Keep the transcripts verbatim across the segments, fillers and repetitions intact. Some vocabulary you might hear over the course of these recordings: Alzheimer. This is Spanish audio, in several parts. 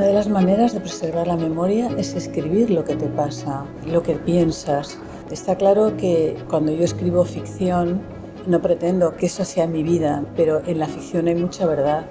Una de las maneras de preservar la memoria es escribir lo que te pasa, lo que piensas. Está claro que cuando yo escribo ficción, no pretendo que eso sea mi vida, pero en la ficción hay mucha verdad.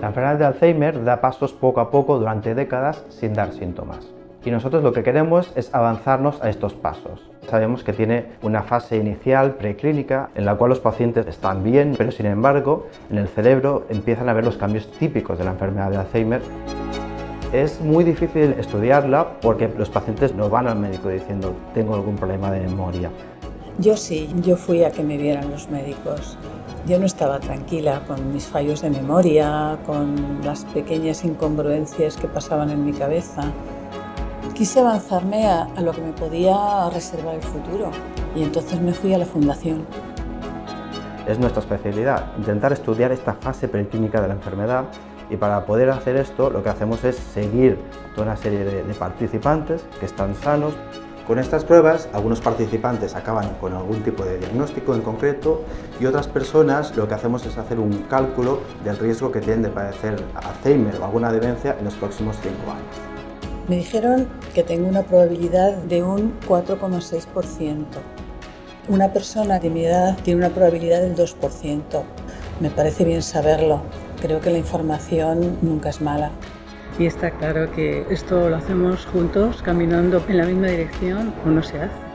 La enfermedad de Alzheimer da pasos poco a poco durante décadas sin dar síntomas. Y nosotros lo que queremos es avanzarnos a estos pasos. Sabemos que tiene una fase inicial preclínica en la cual los pacientes están bien, pero sin embargo en el cerebro empiezan a ver los cambios típicos de la enfermedad de Alzheimer. Es muy difícil estudiarla porque los pacientes no van al médico diciendo tengo algún problema de memoria. Yo sí, yo fui a que me vieran los médicos. Yo no estaba tranquila con mis fallos de memoria, con las pequeñas incongruencias que pasaban en mi cabeza. Quise avanzarme a, a lo que me podía reservar el futuro y entonces me fui a la fundación. Es nuestra especialidad, intentar estudiar esta fase preclínica de la enfermedad, y para poder hacer esto lo que hacemos es seguir toda una serie de, de participantes que están sanos. Con estas pruebas algunos participantes acaban con algún tipo de diagnóstico en concreto y otras personas lo que hacemos es hacer un cálculo del riesgo que tienen de padecer Alzheimer o alguna demencia en los próximos cinco años. Me dijeron que tengo una probabilidad de un cuatro coma seis por ciento. Una persona de mi edad tiene una probabilidad del dos por ciento. Me parece bien saberlo. Creo que la información nunca es mala. Y está claro que esto lo hacemos juntos, caminando en la misma dirección, o no se hace.